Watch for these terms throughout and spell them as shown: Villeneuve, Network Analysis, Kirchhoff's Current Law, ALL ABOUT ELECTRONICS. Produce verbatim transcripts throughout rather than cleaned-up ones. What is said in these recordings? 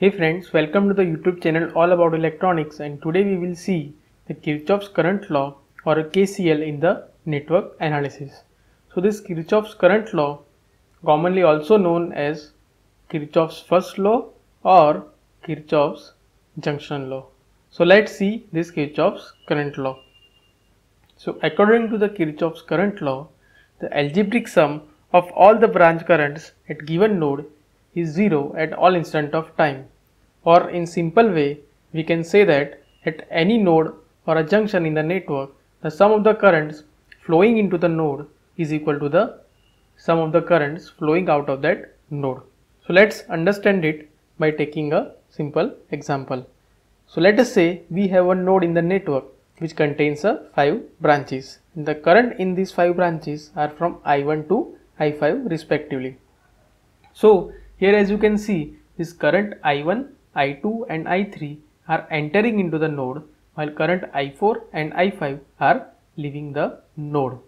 Hey friends, welcome to the YouTube channel all about electronics, and today we will see the Kirchhoff's current law, or a K C L, in the network analysis. So this Kirchhoff's current law, commonly also known as Kirchhoff's first law or Kirchhoff's junction law. So let's see this Kirchhoff's current law. So according to the Kirchhoff's current law, the algebraic sum of all the branch currents at given node is zero at all instant of time, or in simple way we can say that at any node or a junction in the network, the sum of the currents flowing into the node is equal to the sum of the currents flowing out of that node. So let's understand it by taking a simple example. So let us say we have a node in the network which contains a five branches. The current in these five branches are from I one to I five respectively. So here, as you can see, this current I one, I two and I three are entering into the node, while current I four and I five are leaving the node.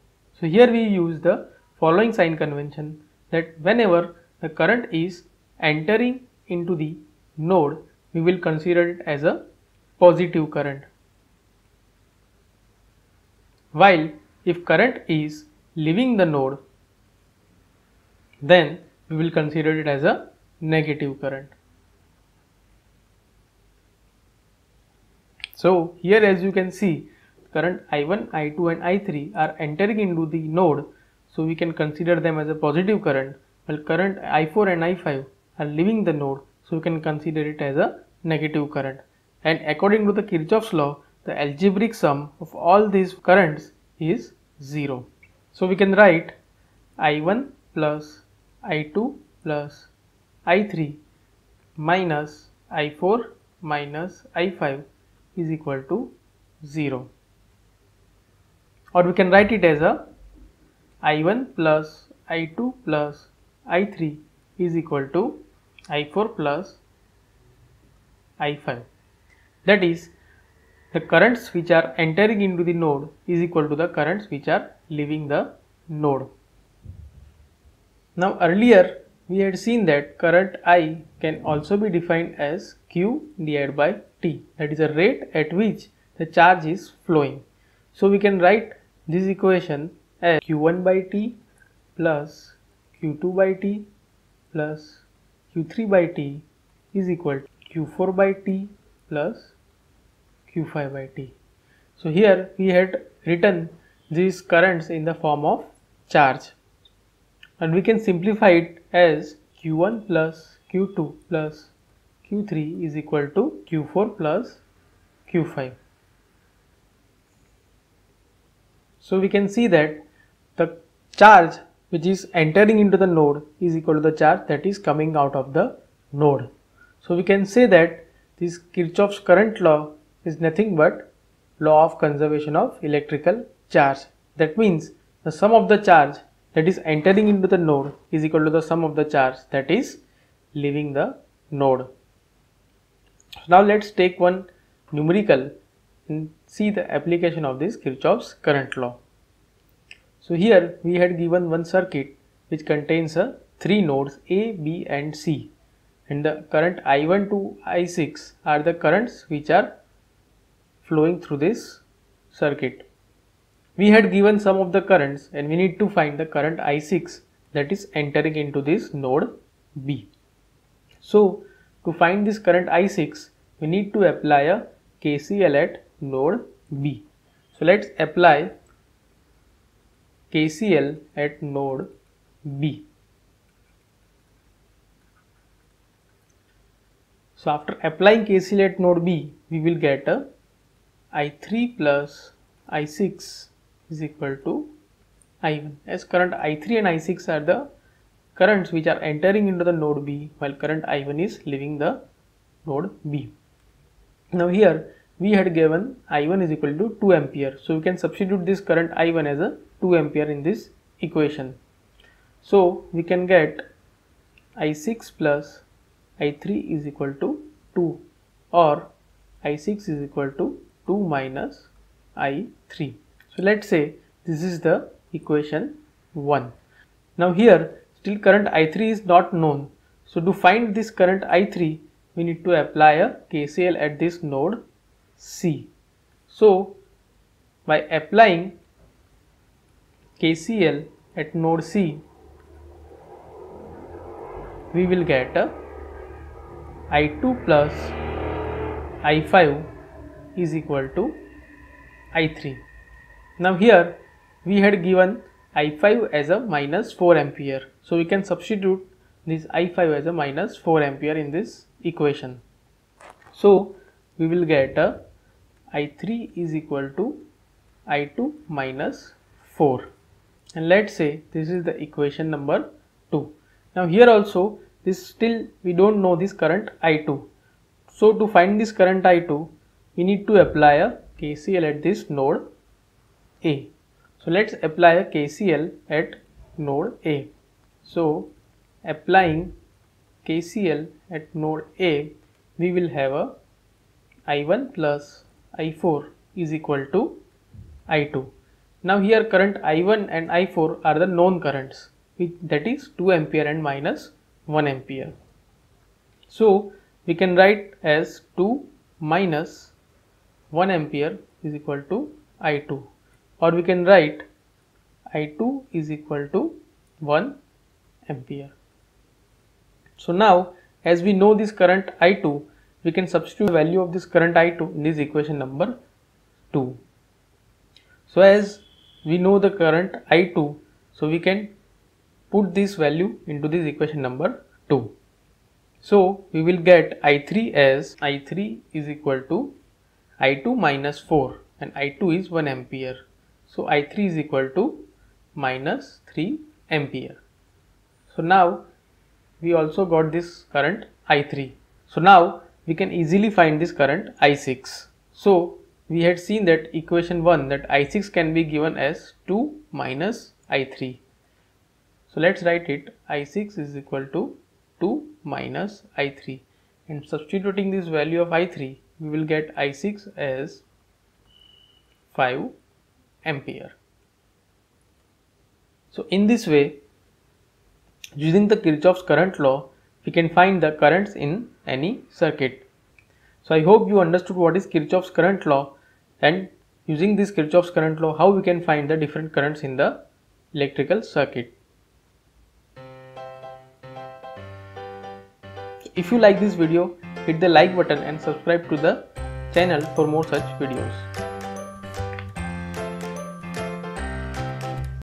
So here we use the following sign convention, that whenever the current is entering into the node, we will consider it as a positive current, while if current is leaving the node, then we will consider it as a negative current. So here, as you can see, current I one, I two and I three are entering into the node, so we can consider them as a positive current, while current I four and I five are leaving the node, so we can consider it as a negative current. And according to the Kirchhoff's law, the algebraic sum of all these currents is zero. So we can write I one plus I two plus I three minus I four minus I five is equal to zero, or we can write it as a I one plus I two plus I three is equal to I four plus I five. That is, the currents which are entering into the node is equal to the currents which are leaving the node. Now earlier we had seen that current I can also be defined as Q divided by T, that is the rate at which the charge is flowing. So we can write this equation as Q one by T plus Q two by T plus Q three by T is equal to Q four by T plus Q five by T. So here we had written these currents in the form of charge, and we can simplify it as Q one plus Q two plus Q three is equal to Q four plus Q five. So we can see that the charge which is entering into the node is equal to the charge that is coming out of the node. So we can say that this Kirchhoff's current law is nothing but law of conservation of electrical charge. That means the sum of the charge that is entering into the node is equal to the sum of the charge that is leaving the node. So now let's take one numerical and see the application of this Kirchhoff's current law. So here we had given one circuit which contains a three nodes A, B and C, and the current I one to I six are the currents which are flowing through this circuit. We had given some of the currents, and we need to find the current I six that is entering into this node B. So to find this current I six, we need to apply a K C L at node B. So let's apply K C L at node B. So after applying K C L at node B, we will get a I three plus I six is equal to I one, as current I three and I six are the currents which are entering into the node B, while current I one is leaving the node B. Now here we had given I one is equal to two ampere, so we can substitute this current I one as a two ampere in this equation. So we can get I six plus I three is equal to two, or I six is equal to two minus I three. So let's say this is the equation one. Now here still current I three is not known. So to find this current I three, we need to apply a K C L at this node C. So by applying K C L at node C, we will get a I two plus I five is equal to I three. Now here we had given I five as a minus four ampere. So we can substitute this I five as a minus four ampere in this equation. So we will get a I three is equal to I two minus four. And let's say this is the equation number two. Now here also this still we don't know this current I two. So to find this current I two, we need to apply a K C L at this node A. So let's apply a K C L at node A. So applying K C L at node A, we will have a I one plus I four is equal to I two. Now here current I one and I four are the known currents, which that is two ampere and minus one ampere. So we can write as two minus one ampere is equal to I two, or we can write I two is equal to one ampere. So now as we know this current I two, we can substitute the value of this current I two in this equation number two. So as we know the current I two, so we can put this value into this equation number two. So we will get I three as I three is equal to I two minus four, and I two is one ampere. So I three is equal to minus three ampere. So now we also got this current I three. So now we can easily find this current I six. So we had seen that equation one, that I six can be given as two minus I three. So let's write it I six is equal to two minus I three, and substituting this value of I three, we will get I six as five ampere. So in this way, using the Kirchhoff's current law, we can find the currents in any circuit. So I hope you understood what is Kirchhoff's current law, and using this Kirchhoff's current law, how we can find the different currents in the electrical circuit. If you like this video, hit the like button and subscribe to the channel for more such videos.